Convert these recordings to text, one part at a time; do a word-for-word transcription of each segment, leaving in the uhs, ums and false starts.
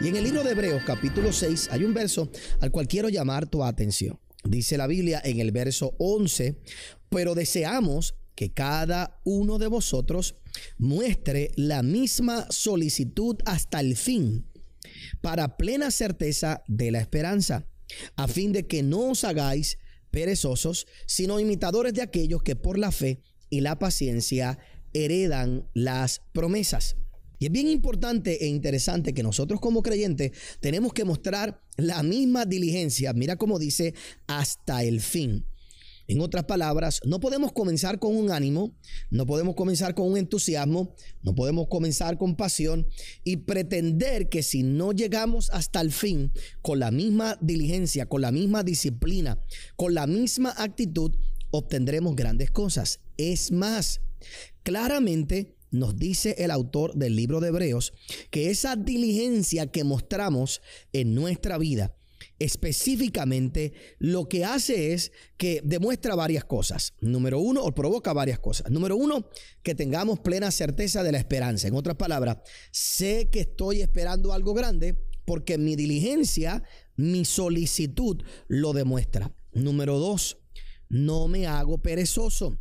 Y en el libro de Hebreos capítulo seis hay un verso al cual quiero llamar tu atención. Dice la Biblia en el verso once, pero deseamos que cada uno de vosotros muestre la misma solicitud hasta el fin, para plena certeza de la esperanza, a fin de que no os hagáis perezosos, sino imitadores de aquellos que por la fe y la paciencia heredan las promesas. Y es bien importante e interesante que nosotros como creyentes tenemos que mostrar la misma diligencia, mira cómo dice, hasta el fin. En otras palabras, no podemos comenzar con un ánimo, no podemos comenzar con un entusiasmo, no podemos comenzar con pasión y pretender que si no llegamos hasta el fin con la misma diligencia, con la misma disciplina, con la misma actitud, obtendremos grandes cosas. Es más, claramente nos dice el autor del libro de Hebreos que esa diligencia que mostramos en nuestra vida, específicamente lo que hace es que demuestra varias cosas. Número uno, o provoca varias cosas. Número uno, que tengamos plena certeza de la esperanza. En otras palabras, sé que estoy esperando algo grande porque mi diligencia, mi solicitud lo demuestra. Número dos, no me hago perezoso.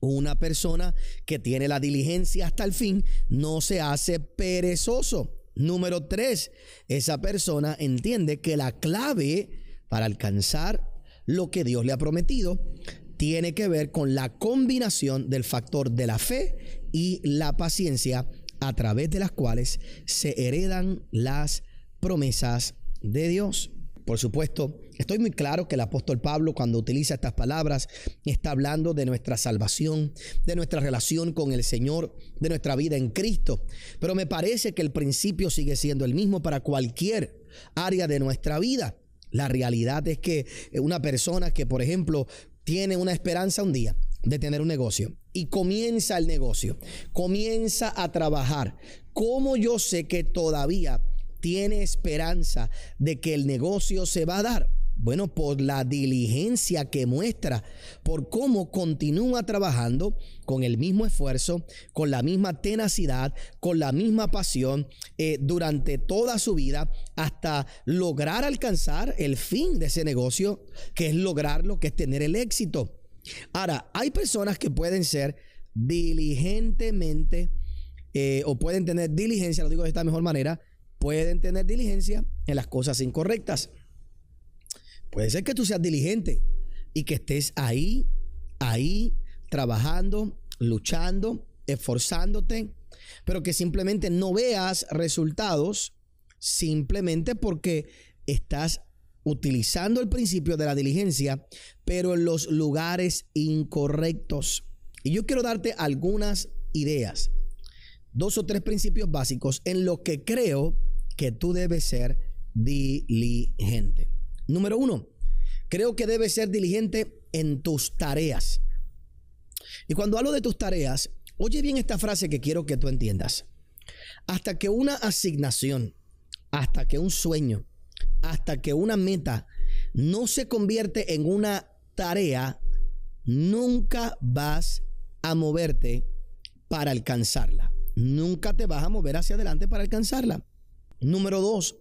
Una persona que tiene la diligencia hasta el fin no se hace perezoso. Número tres, esa persona entiende que la clave para alcanzar lo que Dios le ha prometido tiene que ver con la combinación del factor de la fe y la paciencia, a través de las cuales se heredan las promesas de Dios. Por supuesto, estoy muy claro que el apóstol Pablo, cuando utiliza estas palabras, está hablando de nuestra salvación, de nuestra relación con el Señor, de nuestra vida en Cristo. Pero me parece que el principio sigue siendo el mismo para cualquier área de nuestra vida. La realidad es que una persona que, por ejemplo, tiene una esperanza un día de tener un negocio y comienza el negocio, comienza a trabajar, ¿cómo yo sé que todavía tiene esperanza de que el negocio se va a dar? Bueno, por la diligencia que muestra, por cómo continúa trabajando con el mismo esfuerzo, con la misma tenacidad, con la misma pasión eh, durante toda su vida, hasta lograr alcanzar el fin de ese negocio, que es lograrlo, que es tener el éxito. Ahora, hay personas que pueden ser diligentemente eh, o pueden tener diligencia, lo digo de esta mejor manera, pueden tener diligencia en las cosas incorrectas. Puede ser que tú seas diligente y que estés ahí, ahí, trabajando, luchando, esforzándote, pero que simplemente no veas resultados simplemente porque estás utilizando el principio de la diligencia, pero en los lugares incorrectos. Y yo quiero darte algunas ideas, dos o tres principios básicos en lo que creo que tú debes ser diligente. Número uno, creo que debes ser diligente en tus tareas. Y cuando hablo de tus tareas, oye bien esta frase que quiero que tú entiendas. Hasta que una asignación, hasta que un sueño, hasta que una meta no se convierte en una tarea, nunca vas a moverte para alcanzarla. Nunca te vas a mover hacia adelante para alcanzarla. Número dos,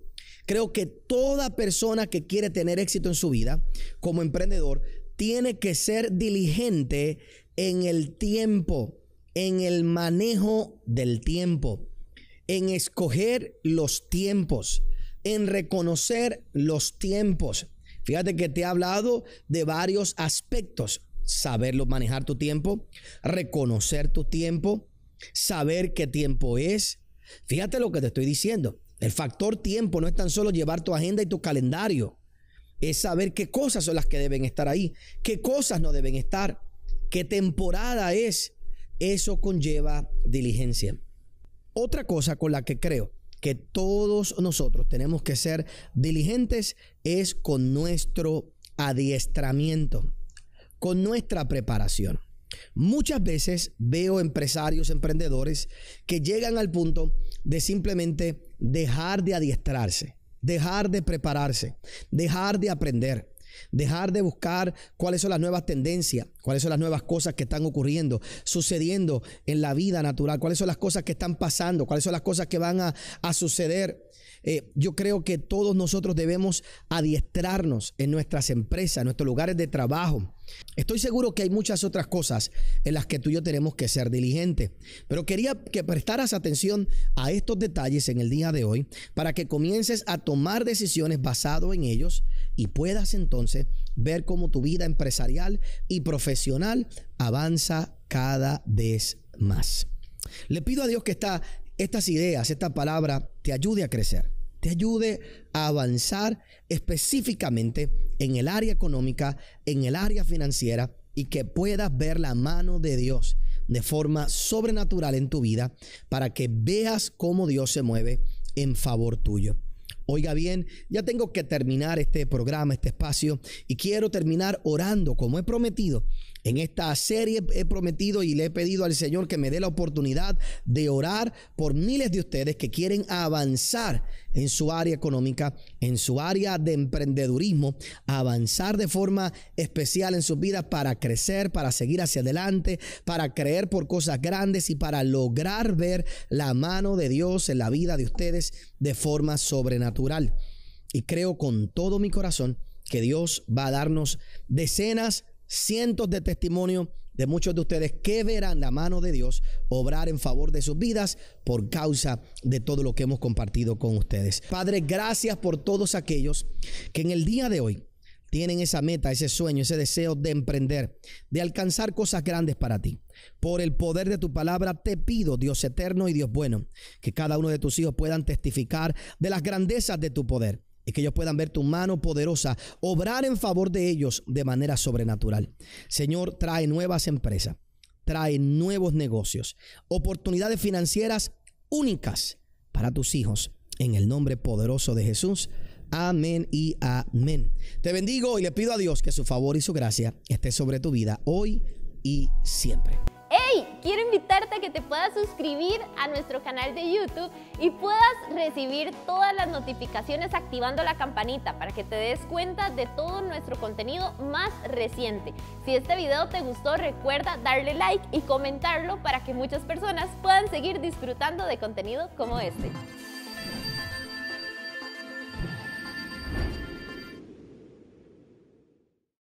creo que toda persona que quiere tener éxito en su vida como emprendedor tiene que ser diligente en el tiempo, en el manejo del tiempo, en escoger los tiempos, en reconocer los tiempos. Fíjate que te he hablado de varios aspectos: saberlo manejar tu tiempo, reconocer tu tiempo, saber qué tiempo es. Fíjate lo que te estoy diciendo. El factor tiempo no es tan solo llevar tu agenda y tu calendario, es saber qué cosas son las que deben estar ahí, qué cosas no deben estar, qué temporada es. Eso conlleva diligencia. Otra cosa con la que creo que todos nosotros tenemos que ser diligentes es con nuestro adiestramiento, con nuestra preparación. Muchas veces veo empresarios, emprendedores que llegan al punto de simplemente dejar de adiestrarse, dejar de prepararse, dejar de aprender. Dejar de buscar cuáles son las nuevas tendencias, cuáles son las nuevas cosas que están ocurriendo, sucediendo en la vida natural, cuáles son las cosas que están pasando, cuáles son las cosas que van a, a suceder. Eh, yo creo que todos nosotros debemos adiestrarnos en nuestras empresas, en nuestros lugares de trabajo. Estoy seguro que hay muchas otras cosas en las que tú y yo tenemos que ser diligentes, pero quería que prestaras atención a estos detalles en el día de hoy para que comiences a tomar decisiones basado en ellos y puedas entonces ver cómo tu vida empresarial y profesional avanza cada vez más. Le pido a Dios que esta, estas ideas, esta palabra te ayude a crecer, te ayude a avanzar específicamente en el área económica, en el área financiera, y que puedas ver la mano de Dios de forma sobrenatural en tu vida para que veas cómo Dios se mueve en favor tuyo. Oiga bien, ya tengo que terminar este programa, este espacio, y quiero terminar orando como he prometido. En esta serie he prometido y le he pedido al Señor que me dé la oportunidad de orar por miles de ustedes que quieren avanzar en su área económica, en su área de emprendedurismo, avanzar de forma especial en sus vidas para crecer, para seguir hacia adelante, para creer por cosas grandes y para lograr ver la mano de Dios en la vida de ustedes de forma sobrenatural. Y creo con todo mi corazón que Dios va a darnos decenas, cientos de testimonios de muchos de ustedes que verán la mano de Dios obrar en favor de sus vidas por causa de todo lo que hemos compartido con ustedes. Padre, gracias por todos aquellos que en el día de hoy tienen esa meta, ese sueño, ese deseo de emprender, de alcanzar cosas grandes para ti. Por el poder de tu palabra te pido, Dios eterno y Dios bueno, que cada uno de tus hijos puedan testificar de las grandezas de tu poder, y que ellos puedan ver tu mano poderosa obrar en favor de ellos de manera sobrenatural. Señor, trae nuevas empresas, trae nuevos negocios, oportunidades financieras únicas para tus hijos. En el nombre poderoso de Jesús, amén y amén. Te bendigo y le pido a Dios que su favor y su gracia esté sobre tu vida hoy y siempre. ¡Hey! Quiero invitarte a que te puedas suscribir a nuestro canal de YouTube y puedas recibir todas las notificaciones activando la campanita para que te des cuenta de todo nuestro contenido más reciente. Si este video te gustó, recuerda darle like y comentarlo para que muchas personas puedan seguir disfrutando de contenido como este.